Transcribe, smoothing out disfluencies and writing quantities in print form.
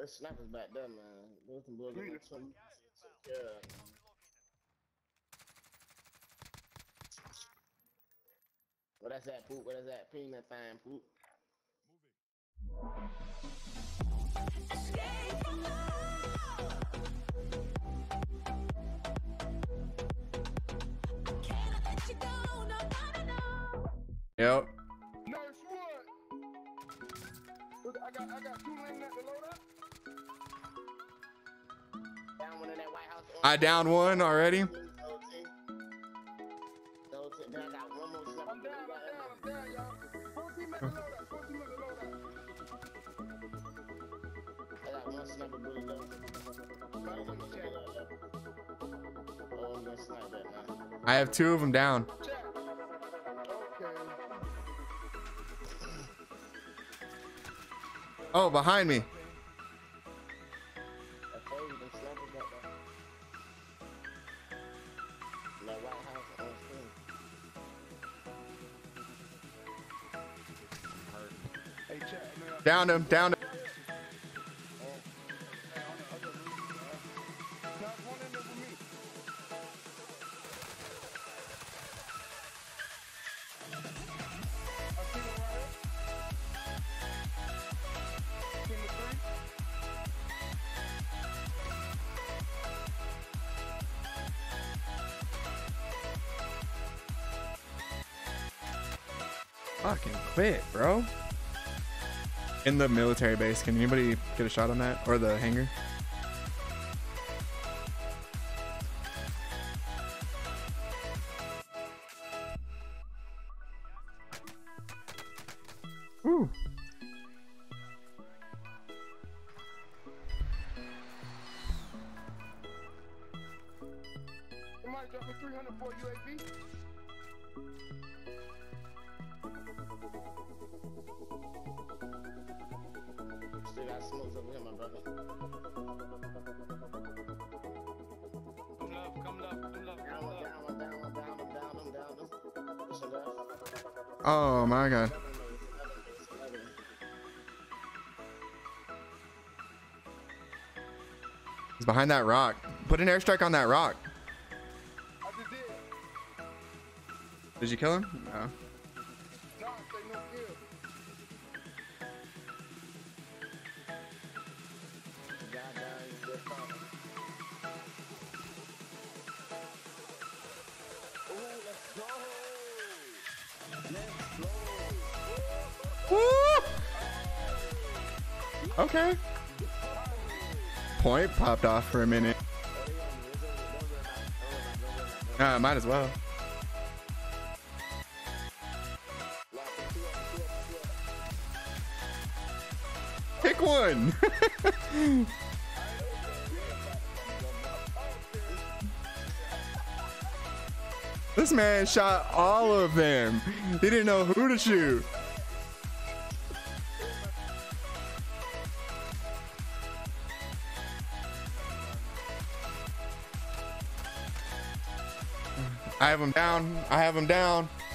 That sniper's back there, man. There's some blood in between. Yeah. What is that, poop? What is that? Ping that thing, poop. Moving. Escape from love. I can't let you go. No, no, no. Yep. Nice one. I got two lanes left to load up. Down one in that White House. I downed one already. I have two of them down. Oh, behind me. Down him, down him. Fucking quit, bro. In the military base, can anybody get a shot on that? Or the hangar? Woo. Somebody drop me 300 for UAV. Oh my god. He's behind that rock. Put an airstrike on that rock. Did you kill him? No. Okay. Point popped off for a minute. Might as well. Pick one. This man shot all of them. He didn't know who to shoot. I have him down.